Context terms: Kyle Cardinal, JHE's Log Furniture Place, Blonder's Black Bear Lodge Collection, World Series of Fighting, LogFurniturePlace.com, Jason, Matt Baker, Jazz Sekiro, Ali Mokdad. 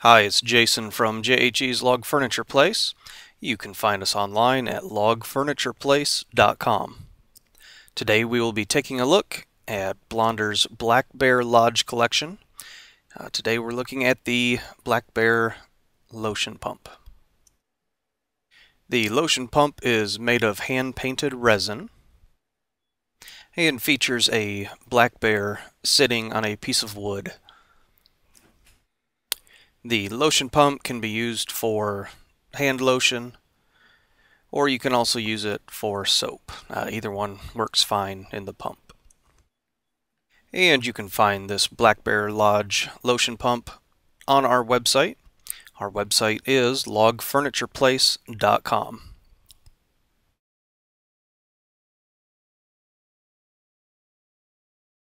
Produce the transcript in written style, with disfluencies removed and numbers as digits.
Hi, it's Jason from JHE's Log Furniture Place. You can find us online at logfurnitureplace.com. Today we will be taking a look at Blonder's Black Bear Lodge Collection. Today we're looking at the Black Bear Lotion Pump. The lotion pump is made of hand-painted resin and features a black bear sitting on a piece of wood. The lotion pump can be used for hand lotion, or you can also use it for soap. Either one works fine in the pump. And you can find this Black Bear Lodge lotion pump on our website. Our website is logfurnitureplace.com.